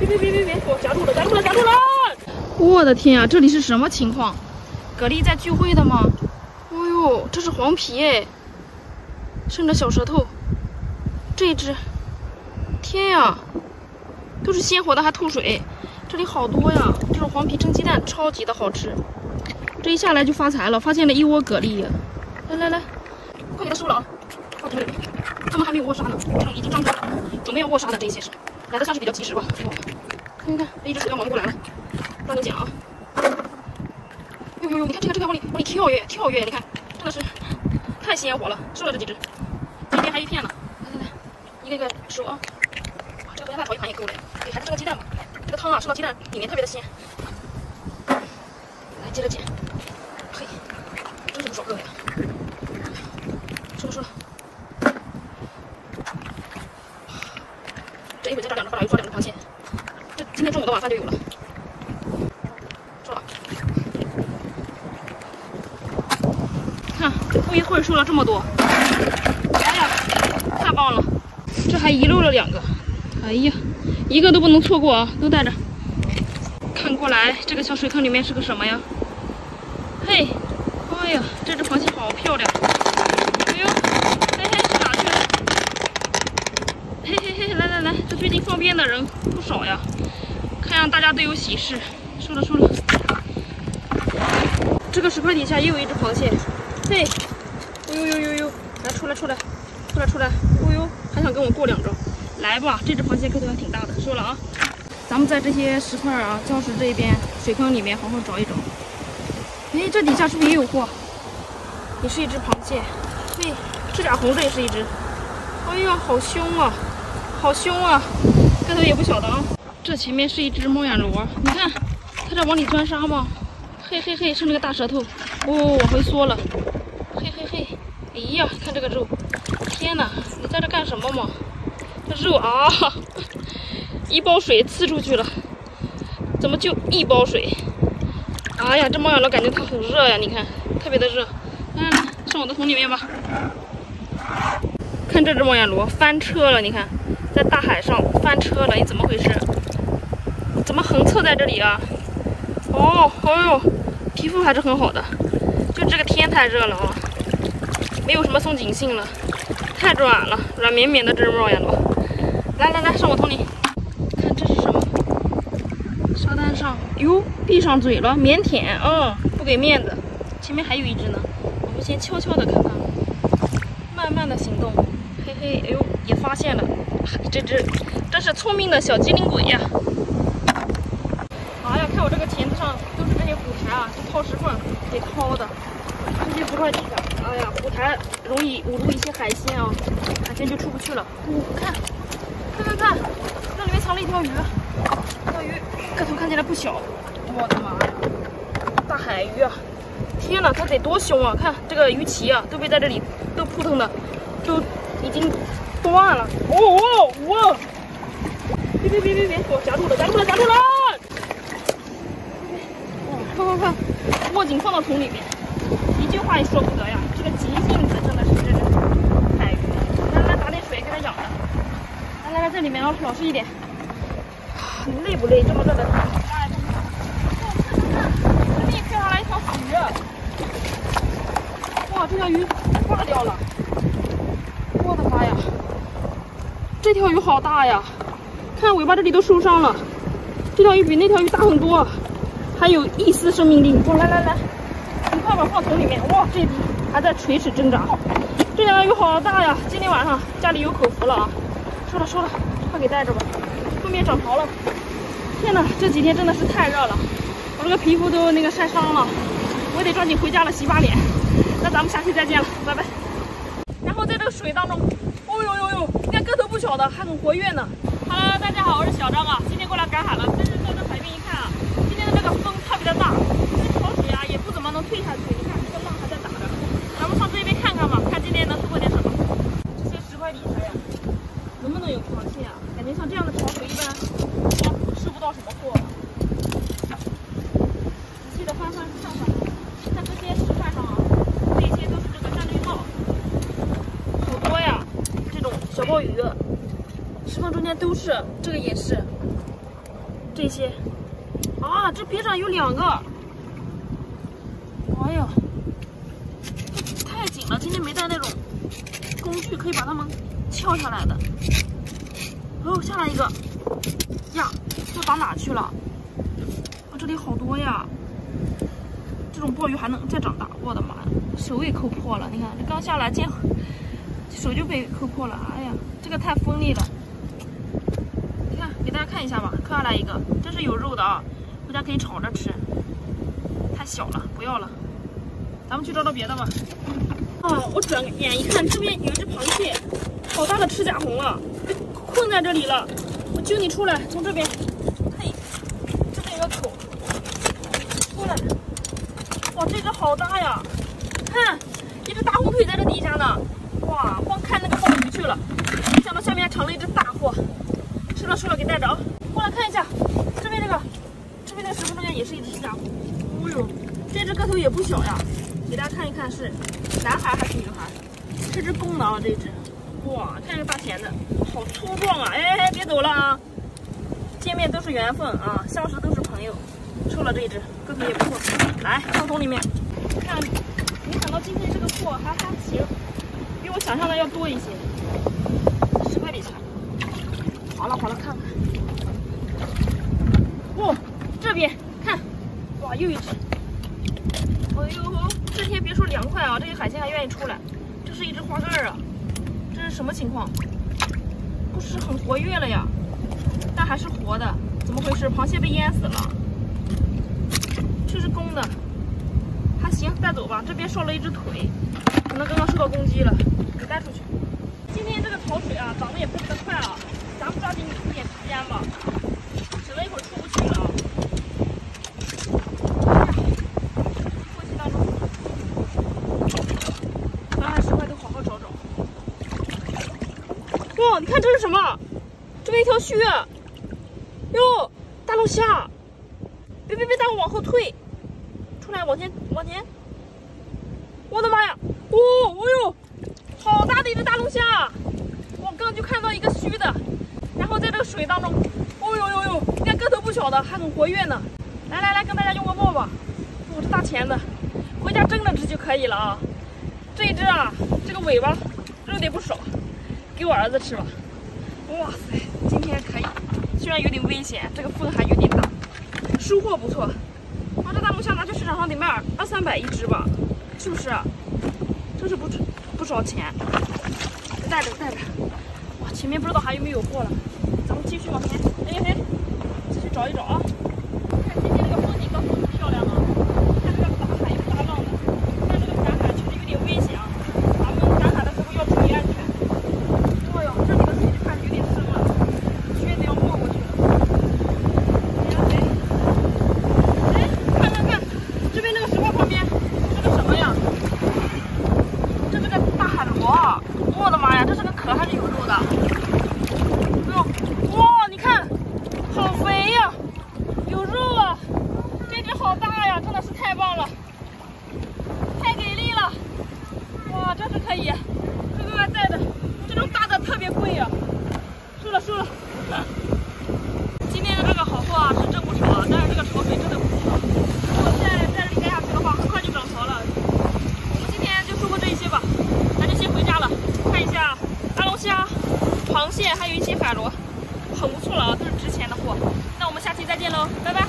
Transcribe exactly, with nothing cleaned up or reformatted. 别别别别别！我夹住了，夹住了，夹住了！我的天呀、啊，这里是什么情况？蛤蜊在聚会的吗？哎呦，这是黄皮哎，伸着小舌头。这只，天呀、啊，都是鲜活的还吐水，这里好多呀！这种黄皮蒸鸡蛋超级的好吃，这一下来就发财了，发现了一窝蛤蜊。来来来，快给它收了啊！放桶里，它们还没有卧沙呢，这种已经张开，准备要卧沙的这些是。 来的算是比较及时吧，挺好看。看看，一只水螅忙过来了，抓紧捡啊！呦呦呦，你看这个这个往里往里跳跃跳跃，你看，真的是太鲜活了，收了这几只，这边还一片呢。来来来，一个一个收啊！哇，这个白菜炒一盘也够了，给孩子蒸个鸡蛋吧。这个汤啊，收到鸡蛋里面特别的鲜。来，接着捡。嘿，真是不少个呀！收了收了。 一会再抓两只大鱼，抓两只螃蟹，这今天中午的晚饭就有了。收了，看，不一会儿收了这么多，哎呀，太棒了！这还遗漏了两个，哎呀，一个都不能错过啊，都带着。看过来，这个小水坑里面是个什么呀？嘿，哎呀，这只螃蟹好漂亮！哎呦，嘿嘿，去哪去了？嘿嘿嘿，来来。 来，这最近放鞭的人不少呀，看样大家都有喜事。收了收了，这个石块底下也有一只螃蟹，嘿，呦呦呦呦，来出来出来，出来出来，哦呦，还想跟我过两招，来吧，这只螃蟹个头还挺大的，收了啊。咱们在这些石块啊、礁石这边水坑里面好好找一找。哎，这底下是不是也有货？也是一只螃蟹，嘿，赤甲红这也是一只，哎呀，好凶啊！ 好凶啊，个头也不小的啊！这前面是一只猫眼螺，你看它这往里钻沙吗？嘿嘿嘿，伸了个大舌头，哦，往回缩了。嘿嘿嘿，哎呀，看这个肉！天哪，你在这干什么嘛？这肉啊，一包水刺出去了，怎么就一包水？哎呀，这猫眼螺感觉它很热呀，你看，特别的热。来来来，上我的桶里面吧。看这只猫眼螺翻车了，你看。 在大海上翻车了，你怎么回事？怎么横侧在这里啊？哦，哎呦，皮肤还是很好的，就这个天太热了啊，没有什么松紧性了，太软了，软绵绵的这只猫眼螺。来来来，上我桶里，看这是什么？沙滩上，哟，闭上嘴了，腼腆，嗯，不给面子。前面还有一只呢，我们先悄悄的看看，慢慢的行动。嘿嘿，哎呦，也发现了。 这只真是聪明的小机灵鬼呀！哎呀，看我这个钳子上都是这些骨苔啊，这掏石块给掏的。这些石块底下，哎呀，骨苔容易捂住一些海鲜啊，海鲜就出不去了。哦，看，看看看，这里面藏了一条鱼，这条鱼个头看起来不小，我的妈呀，大海鱼啊！天哪，它得多凶啊！看这个鱼鳍啊，都被在这里都扑腾的，就已经。 断了！哦哦哦！别别别别别！我夹住了，夹住了，夹住了！快快快！握紧放到桶里面。一句话也说不得呀，这个急性子真的是这只海鱼。来来，打点水给它养着。来来来，这里面要老实一点。你累不累？这么热的。哎，看看看，这里飘上来一条死鱼。哇，这条鱼挂掉了。 我的妈呀！这条鱼好大呀，看尾巴这里都受伤了。这条鱼比那条鱼大很多，还有一丝生命力。哇，来来来，你快把放桶里面。哇，这还在垂死挣扎。这两条鱼好大呀！今天晚上家里有口福了啊！收了收了，快给带着吧。后面涨潮了。天哪，这几天真的是太热了，我这个皮肤都那个晒伤了，我得抓紧回家了洗把脸。那咱们下期再见了，拜拜。 然后在这个水当中，哦呦呦呦，你看个头不小的，还很活跃呢。哈喽，大家好，我是小张啊，今天过来赶海了。但是到这海边一看啊，今天的这个风特别的大，这潮水啊也不怎么能退下去。你看这个浪还在打着，咱们上这边看看吧，看今天能收获点什么。这些石块底下呀，能不能有螃蟹啊？感觉像这样的潮水一般，应该收不到什么货。仔细的翻翻看看，看这些石块上啊，这些都是这个战略帽。 小鲍鱼，石缝中间都是，这个也是，这些。啊，这边上有两个。哎呦，太紧了！今天没带那种工具可以把它们撬下来的。哦，下来一个。呀，都打哪去了？啊，这里好多呀。 这种鲍鱼还能再长大，我的妈呀！手也抠破了，你看这刚下来，见手就被抠破了。哎呀，这个太锋利了！你看，给大家看一下吧，抠下来一个，这是有肉的啊，回家可以炒着吃。太小了，不要了，咱们去找找别的吧。啊，我转眼一看，这边有一只螃蟹，好大的赤甲红啊，困在这里了。我救你出来，从这边。嘿，这边有个口，出来了。 哇，这只好大呀！看，一只大红腿在这底下呢。哇，光看那个鲍鱼去了，没想到下面还藏了一只大货。吃了吃了，给带着啊！过来看一下，这边这个，这边这个石头上也是一只赤甲红。哦呦，这只个头也不小呀！给大家看一看是男孩还是女孩？这只公的啊，这只。哇，看这个大钳子，好粗壮啊！哎哎，别走了啊！见面都是缘分啊，相识都是朋友。 收了这一只，个头也不错。来，放桶里面。看，没想到今天这个货还还行，比我想象的要多一些。十块得下。划了划了，看看。哇、哦，这边看，哇，又一只。哎呦吼，这些别说凉快啊，这些海鲜还愿意出来。这是一只花盖啊，这是什么情况？不是很活跃了呀，但还是活的，怎么回事？螃蟹被淹死了。 这是公的，还行，带走吧。这边受了一只腿，可能刚刚受到攻击了，给带出去。今天这个潮水啊，涨得也特别的快啊，咱们抓紧一点时间吧，省得一会儿出不去了啊。过去当中，咱还是快点好好找找。哇，你看这是什么？这边一条须。哟，大龙虾。 别别别！大伙往后退，出来，往前，往前！我的妈呀！哦，哦呦，好大的一只大龙虾！我刚就看到一个虚的，然后在这个水当中，哦呦呦呦，人家个头不小的，还很活跃呢。来来来，跟大家拥个抱吧！我、哦、这大钳子，回家蒸着吃就可以了啊。这一只啊，这个尾巴肉得不少，给我儿子吃吧。哇塞，今天可以，虽然有点危险，这个风还有点大。 收获不错，啊，这大龙虾拿去市场上得卖二二三百一只吧，是不是？真是不不少钱。带着带着，哇，前面不知道还有没有货了，咱们继续往前，哎哎，继续找一找啊。看今天这个风景刚好很漂亮啊，看这个大海有大浪的，但这个南海确实有点危险啊，咱们南海的时候要注意安全。哎呦，这里的水看着有点深了，靴子要没过去了。 蟹还有一些海螺，很不错了啊，都是值钱的货。那我们下期再见喽，拜拜。